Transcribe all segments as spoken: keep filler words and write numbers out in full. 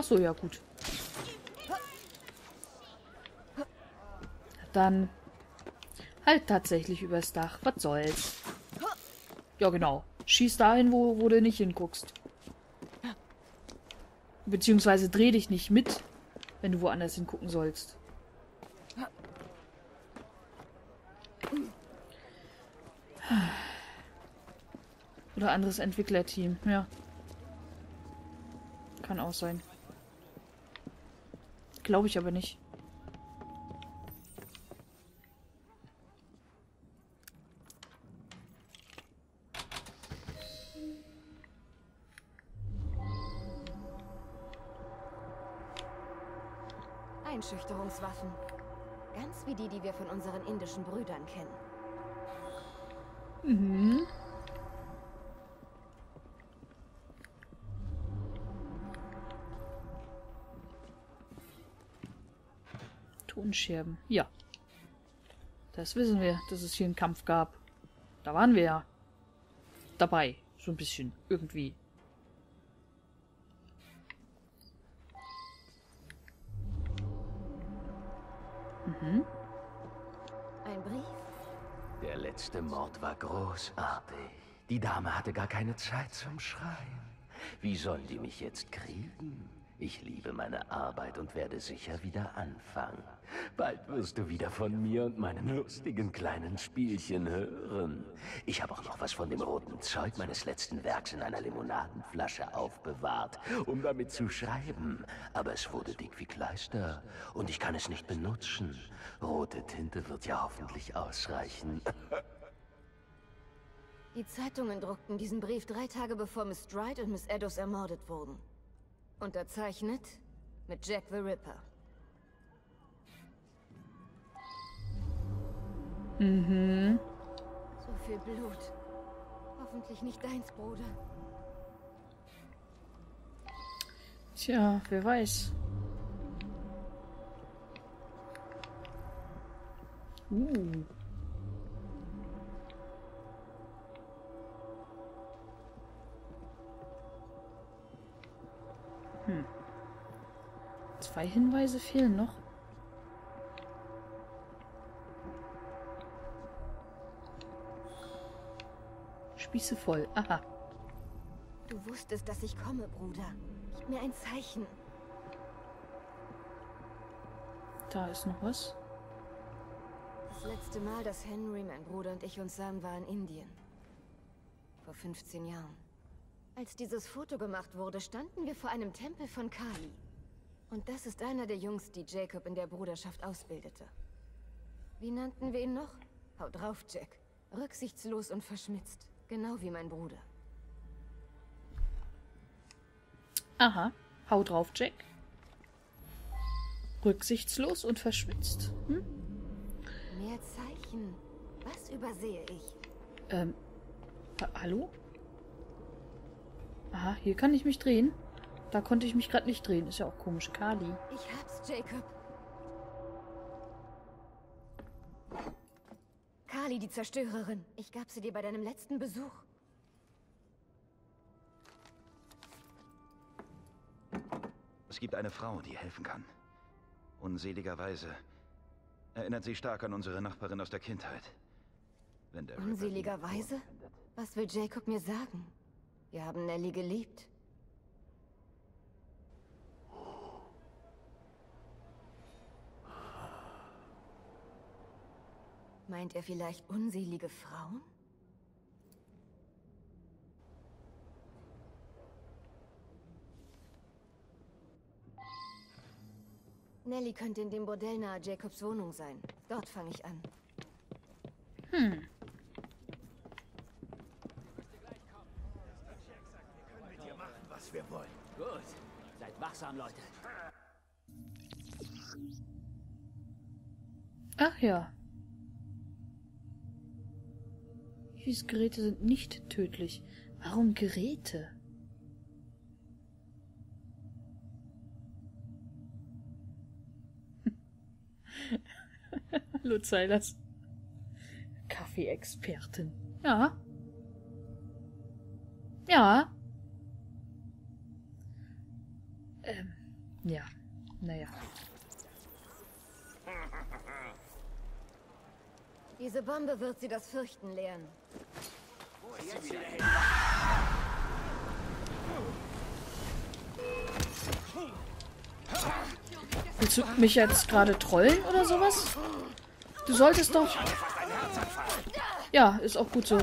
Achso, ja gut. Dann halt tatsächlich übers Dach. Was soll's? Ja, genau. Schieß dahin, wo, wo du nicht hinguckst. Beziehungsweise dreh dich nicht mit, wenn du woanders hingucken sollst. Oder anderes Entwicklerteam, ja. Kann auch sein. Glaube ich aber nicht. Einschüchterungswaffen. Ganz wie die, die wir von unseren indischen Brüdern kennen. Mhm. Tonscherben. Ja. Das wissen wir, dass es hier einen Kampf gab. Da waren wir ja dabei. So ein bisschen. Irgendwie. Mhm. Ein Brief? Der letzte Mord war großartig. Die Dame hatte gar keine Zeit zum Schreien. Wie sollen die mich jetzt kriegen? Ich liebe meine Arbeit und werde sicher wieder anfangen. Bald wirst du wieder von mir und meinen lustigen kleinen Spielchen hören. Ich habe auch noch was von dem roten Zeug meines letzten Werks in einer Limonadenflasche aufbewahrt, um damit zu schreiben. Aber es wurde dick wie Kleister und ich kann es nicht benutzen. Rote Tinte wird ja hoffentlich ausreichen. Die Zeitungen druckten diesen Brief drei Tage bevor Miss Stride und Miss Eddowes ermordet wurden. Unterzeichnet mit Jack the Ripper. Mhm. So viel Blut. Hoffentlich nicht deins, Bruder. Tja, wer weiß. Uh. Hm. Zwei Hinweise fehlen noch. Spieße voll. Aha. Du wusstest, dass ich komme, Bruder. Gib mir ein Zeichen. Da ist noch was. Das letzte Mal, dass Henry, mein Bruder und ich uns sahen, war in Indien. Vor fünfzehn Jahren. Als dieses Foto gemacht wurde, standen wir vor einem Tempel von Kali. Und das ist einer der Jungs, die Jacob in der Bruderschaft ausbildete. Wie nannten wir ihn noch? Hau drauf, Jack. Rücksichtslos und verschmitzt. Genau wie mein Bruder. Aha. Hau drauf, Jack. Rücksichtslos und verschmitzt. Hm? Mehr Zeichen. Was übersehe ich? Ähm, hallo? Aha, hier kann ich mich drehen. Da konnte ich mich gerade nicht drehen. Ist ja auch komisch. Kali. Ich hab's, Jacob. Kali, die Zerstörerin. Ich gab sie dir bei deinem letzten Besuch. Es gibt eine Frau, die helfen kann. Unseligerweise erinnert sie stark an unsere Nachbarin aus der Kindheit. Wenn der Unseligerweise? Was will Jacob mir sagen? Wir haben Nelly geliebt. Meint er vielleicht unselige Frauen? Nelly könnte in dem Bordell nahe Jacobs Wohnung sein. Dort fange ich an. Hm. Wir wollen. Gut. Seid wachsam, Leute. Ach ja. Hieß, Geräte sind nicht tödlich. Warum Geräte? Hallo, Zeilers. Kaffee-Expertin. Ja. Ja. Ähm, Ja, naja. Diese Bombe wird sie das Fürchten lehren. Wo ist sie wieder hin? Willst du mich jetzt gerade trollen oder sowas? Du solltest doch... Ja, ist auch gut so.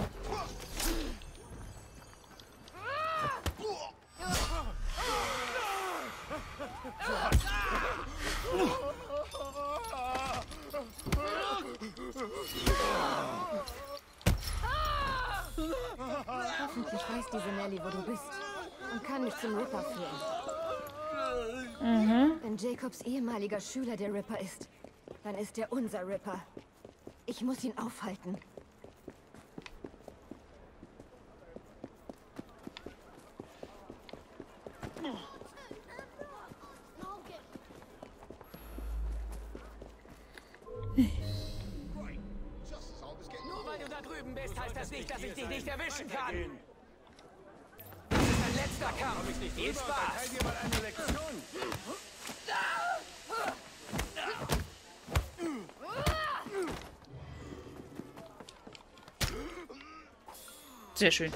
Hoffentlich weiß diese Nelly, wo du bist und kann mich zum Ripper führen. Mhm. Wenn Jacobs ehemaliger Schüler der Ripper ist, dann ist er unser Ripper. Ich muss ihn aufhalten. Sehr schön.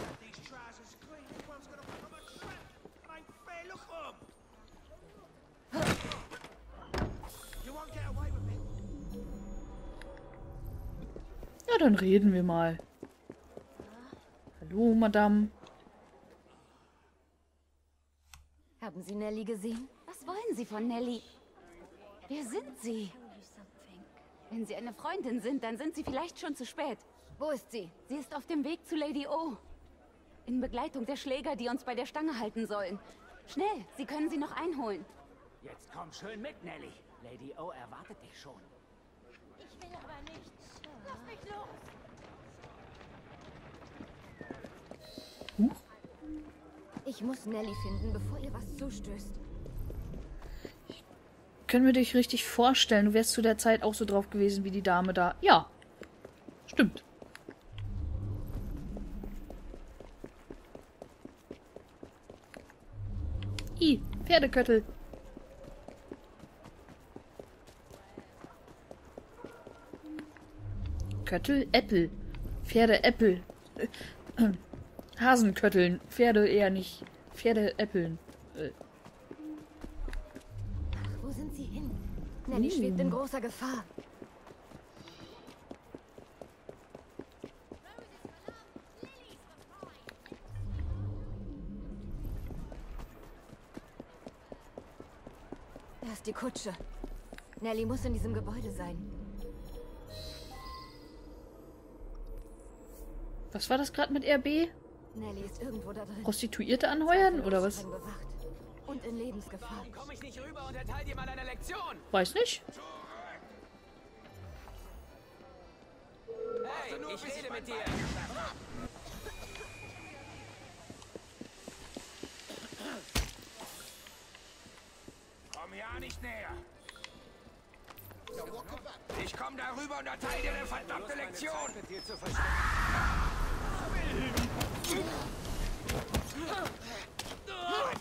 Ja, dann reden wir mal. Hallo, Madame. Haben Sie Nelly gesehen? Was wollen Sie von Nelly? Wer sind Sie? Wenn Sie eine Freundin sind, dann sind Sie vielleicht schon zu spät. Wo ist sie? Sie ist auf dem Weg zu Lady O. In Begleitung der Schläger, die uns bei der Stange halten sollen. Schnell, Sie können sie noch einholen. Jetzt komm schön mit, Nelly. Lady O erwartet dich schon. Ich will aber nicht. Lass mich los. Huch. Ich muss Nelly finden, bevor ihr was zustößt. Ich kann mir dich richtig vorstellen. Du wärst zu der Zeit auch so drauf gewesen wie die Dame da. Ja, stimmt. I, Pferdeköttel. Köttel, Äppel. Pferde, Äppel. Äh, äh, Hasenkötteln. Pferde eher nicht. Pferde, Äppeln. Äh. Ach, wo sind sie hin? Nelly hm. schwebt in großer Gefahr. Die Kutsche. Nelly muss in diesem Gebäude sein. Was war das gerade mit R B? Nelly ist irgendwo da drin. Prostituierte anheuern oder was? Und in Lebensgefahr. Warum komme ich nicht rüber und erteile dir mal eine Lektion? Weiß nicht. Hey, ich rede mit dir. Ja, nicht näher. Ich komme darüber und erteile dir eine verdammte Lektion.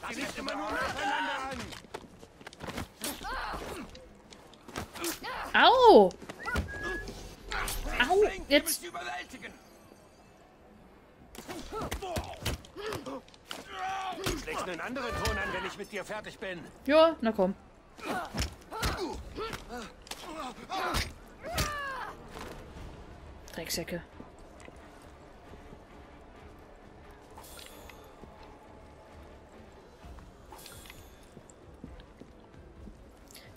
Das ist immer nur nacheinander an. Au! Au! Jetzt! Du schlägst einen anderen Ton an, wenn ich mit dir fertig bin. Ja, na komm. Drecksäcke.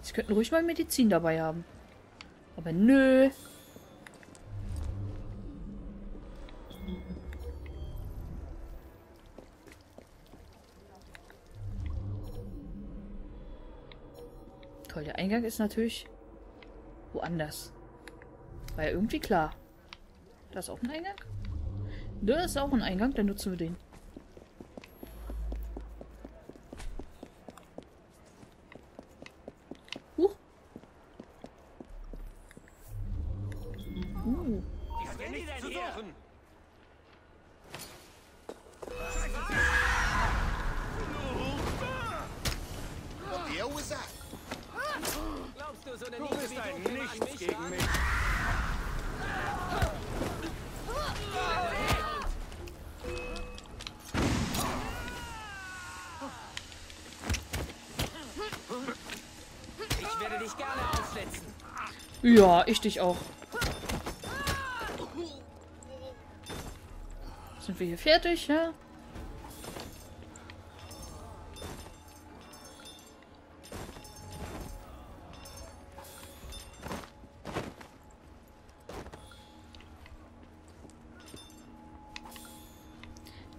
Sie könnten ruhig mal Medizin dabei haben. Aber nö. Toll, der Eingang ist natürlich woanders. War ja irgendwie klar. Da ist auch ein Eingang? Da ist auch ein Eingang, dann nutzen wir den. Huch. Uh. Was will die denn hier? Ah! Nein, nichts gegen mich. Ich werde dich gerne aufsetzen. Ja, ich dich auch. Sind wir hier fertig, ja?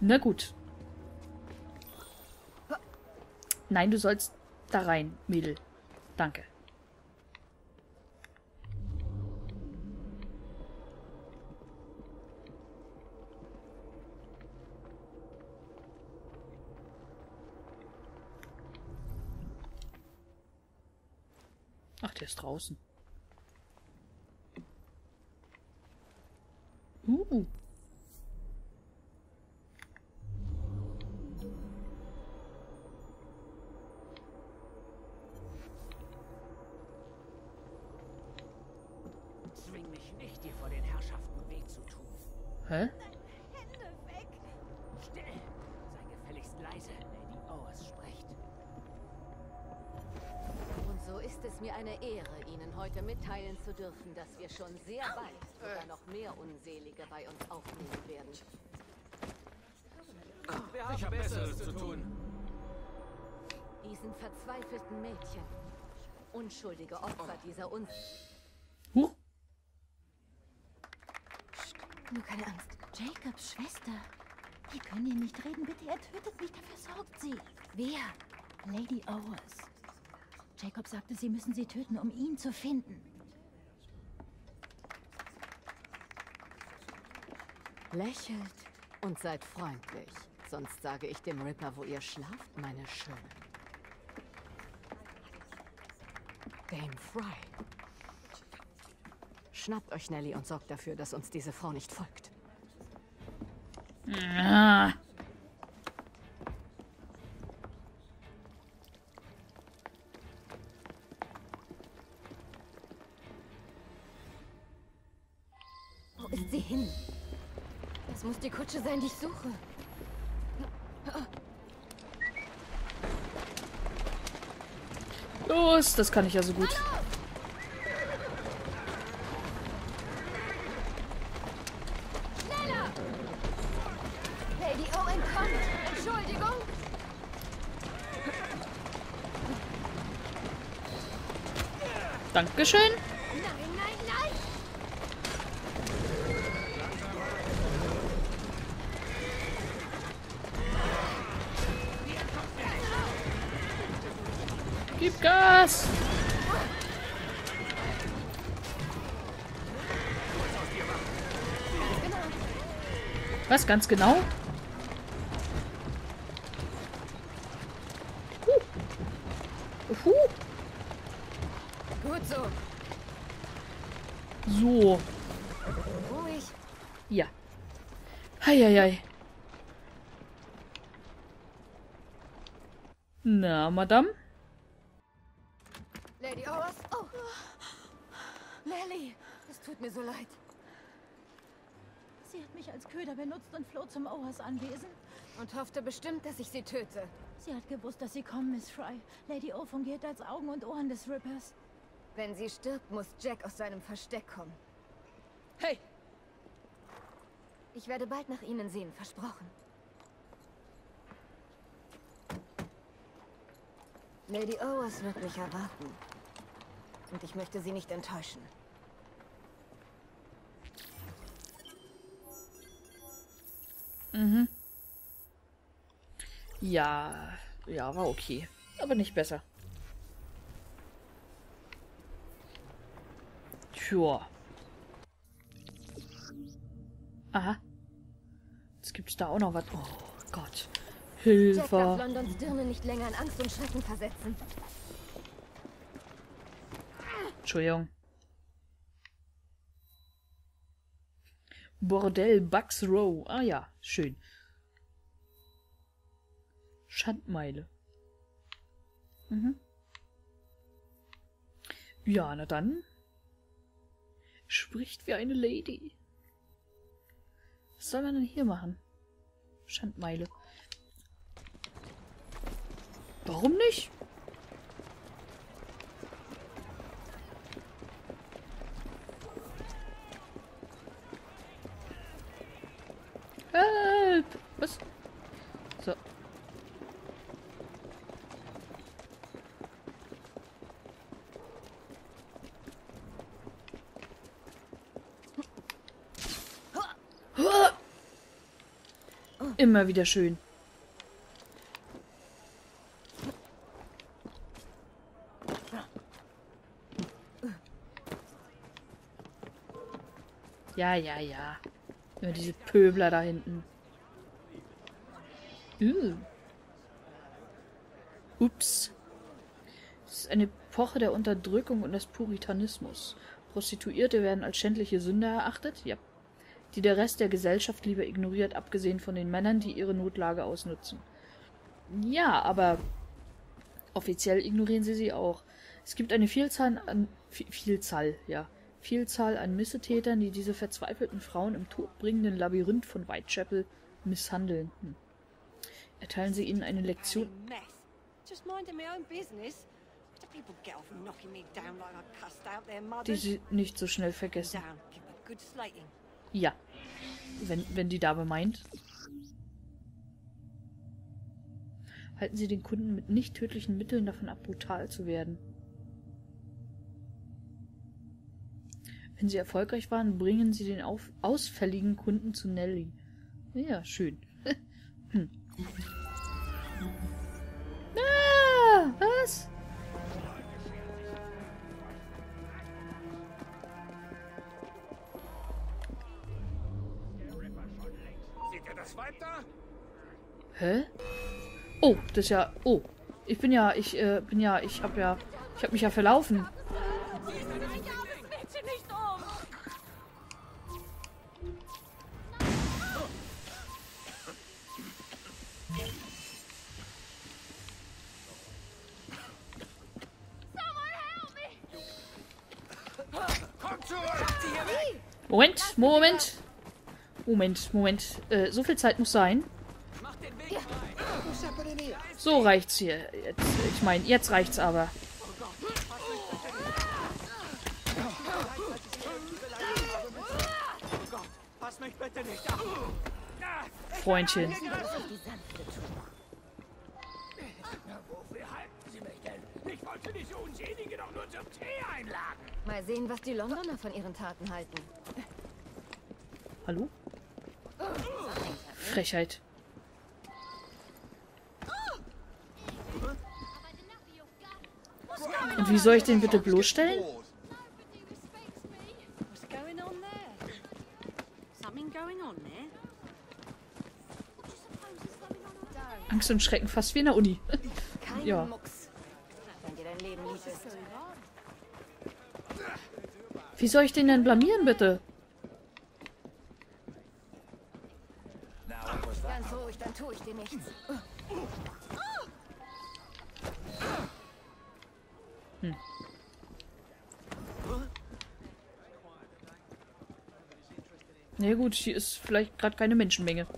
Na gut. Nein, du sollst da rein, Mädel. Danke. Ach, der ist draußen. Uh. Zwing mich nicht, dir vor den Herrschaften weh zu tun. Hä? Hände weg! Still! Sei gefälligst leise, Lady Owers spricht. Und so ist es mir eine Ehre, Ihnen heute mitteilen zu dürfen, dass wir schon sehr bald sogar noch mehr Unselige bei uns aufnehmen werden. Wir haben ich hab Besseres zu tun. Diesen verzweifelten Mädchen. Unschuldige Opfer dieser Uns... Huh? Nur keine Angst. Jacobs Schwester. Die können ihn nicht reden. Bitte, er tötet mich. Dafür sorgt sie. Wer? Lady Owers. Jacob sagte, sie müssen sie töten, um ihn zu finden. Lächelt und seid freundlich. Sonst sage ich dem Ripper, wo ihr schlaft, meine Schöne. Dame Fry. Schnappt euch Nelly und sorgt dafür, dass uns diese Frau nicht folgt. Ah. Wo ist sie hin? Das muss die Kutsche sein, die ich suche. Los, das kann ich ja so gut. Hallo! Dankeschön. Nein, nein, nein. Gib Gas. Was ganz genau? Uh. Uh. Gut so. So. Ruhig. Ja. Heieiei. Na, Madame? Lady Owers? Oh. Nelly, es tut mir so leid. Sie hat mich als Köder benutzt und floh zum Owers-Anwesen. Und hoffte bestimmt, dass ich sie töte. Sie hat gewusst, dass Sie kommen, Miss Fry. Lady O fungiert als Augen und Ohren des Rippers. Wenn sie stirbt, muss Jack aus seinem Versteck kommen. Hey! Ich werde bald nach Ihnen sehen, versprochen. Lady Owers wird mich erwarten. Und ich möchte sie nicht enttäuschen. Mhm. Ja, ja, war okay. Aber nicht besser. Tja. Aha. Jetzt gibt's da auch noch was. Oh Gott. Hilfe. Jack darf Londons Dirne nicht länger in Angst und Schrecken versetzen. Entschuldigung. Bordell Bucks Row. Ah ja, schön. Schandmeile. Mhm. Ja, na dann. Spricht wie eine Lady. Was soll man denn hier machen? Schandmeile. Warum nicht? Help! Was? So. Immer wieder schön. Ja, ja, ja. Immer diese Pöbler da hinten. Uh. Ups. Das ist eine Epoche der Unterdrückung und des Puritanismus. Prostituierte werden als schändliche Sünder erachtet, ja, die der Rest der Gesellschaft lieber ignoriert, abgesehen von den Männern, die ihre Notlage ausnutzen. Ja, aber offiziell ignorieren sie sie auch. Es gibt eine Vielzahl an... Vielzahl, ja. Vielzahl an Missetätern, die diese verzweifelten Frauen im todbringenden Labyrinth von Whitechapel misshandeln. Hm. Erteilen sie ihnen eine Lektion... die sie nicht so schnell vergessen. Ja, wenn, wenn die Dame meint. Halten Sie den Kunden mit nicht tödlichen Mitteln davon ab, brutal zu werden. Wenn Sie erfolgreich waren, bringen Sie den auf ausfälligen Kunden zu Nelly. Ja, schön. hm. Ah, was? Hä? Oh, das ist ja... Oh. Ich bin ja... Ich äh, bin ja... Ich hab ja... Ich hab mich ja verlaufen. Moment, Moment. Moment, Moment. Äh, so viel Zeit muss sein. So reicht's hier. Jetzt, ich meine, jetzt reicht's aber. Freundchen. Wofür halten Sie mich denn? Ich wollte diese Unseligen doch nur zum Tee einladen. Mal sehen, was die Londoner von ihren Taten halten. Hallo? Frechheit. Und wie soll ich den bitte bloßstellen? Angst und Schrecken, fast wie in der Uni. Ja. Wie soll ich den denn blamieren, bitte? Ganz ruhig, dann tue ich dir nichts. Hm. Na ja, gut, hier ist vielleicht gerade keine Menschenmenge.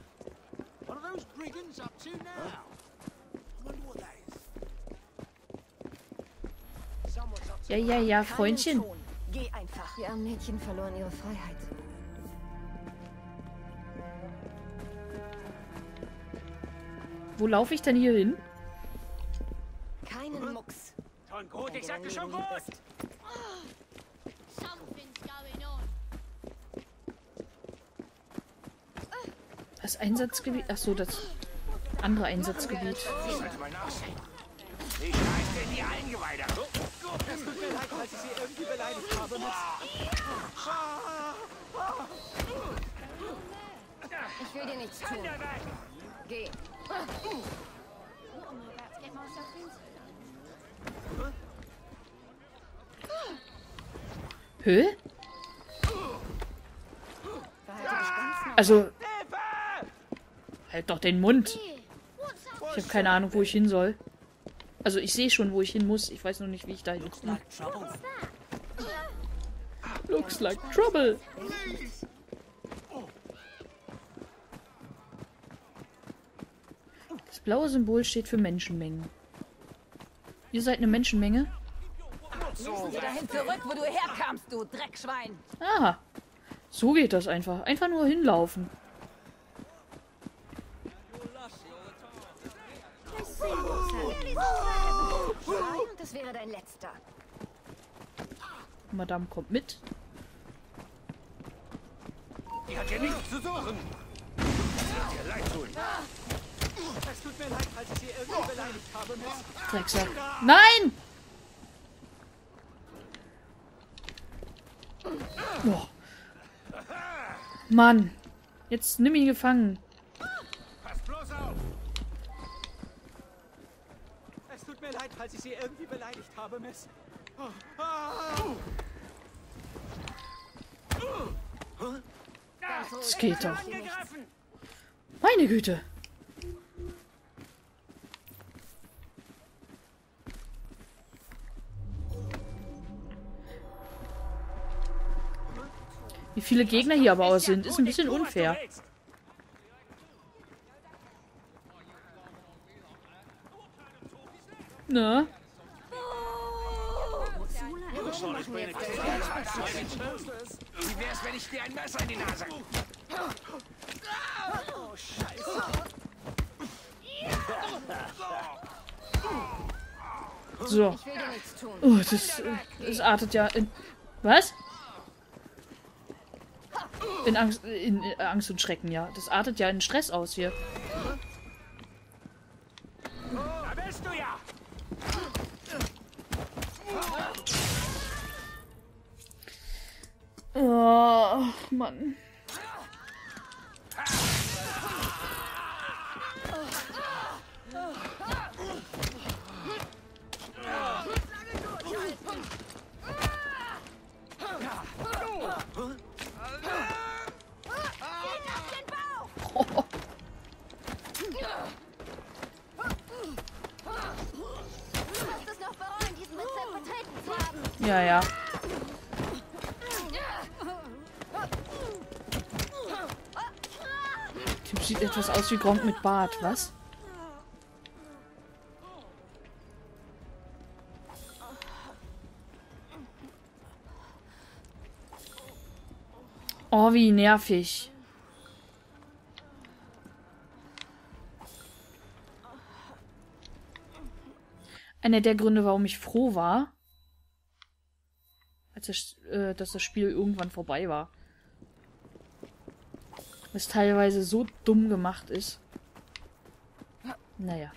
Ja, ja, ja, Freundchen. Geh einfach. Die armen Mädchen verloren ihre Freiheit. Wo laufe ich denn hier hin? Keinen Mucks. Schon gut, ich sagte schon gut. Das Einsatzgebiet. Ach so, das andere Einsatzgebiet. Ich heiße die Eingeweide. Es tut mir leid, falls ich sie irgendwie beleidigt habe. Ich will dir nichts tun. Geh. Hä? Also... Halt doch den Mund! Ich habe keine Ahnung, wo ich hin soll. Also ich sehe schon, wo ich hin muss. Ich weiß noch nicht, wie ich da hinkomme. Looks like trouble. Das blaue Symbol steht für Menschenmengen. Ihr seid eine Menschenmenge? Müssen Sie dahin zurück, wo du herkamst, du Dreckschwein. Aha. So geht das einfach. Einfach nur hinlaufen. Das wäre dein letzter. Madame kommt mit. Ihr habt ja nichts zu suchen. Das wird dir leid tun. Es tut mir leid, falls ich Sie irgendwie beleidigt habe. Drecksack. Nein! Oh. Mann. Jetzt nimm ihn gefangen. Pass bloß auf. Es tut mir leid, falls ich Sie irgendwie beleidigt habe, Miss. Oh. Oh. Das geht doch. Meine Güte. Wie viele Gegner hier aber auch sind, ist ein bisschen unfair. Na? Wie wär's, wenn ich dir ein Messer in die Nase? Oh, Scheiße. So. Oh, das, das artet ja in... Was? In Angst, in Angst und Schrecken, ja. Das artet ja in Stress aus hier. Da bist du ja. Oh, Mann. Oh. Ja, ja. Sieht etwas aus wie Gronk mit Bart, was? Oh, wie nervig. Einer der Gründe, warum ich froh war, als das, äh, dass das Spiel irgendwann vorbei war. Was teilweise so dumm gemacht ist. Naja.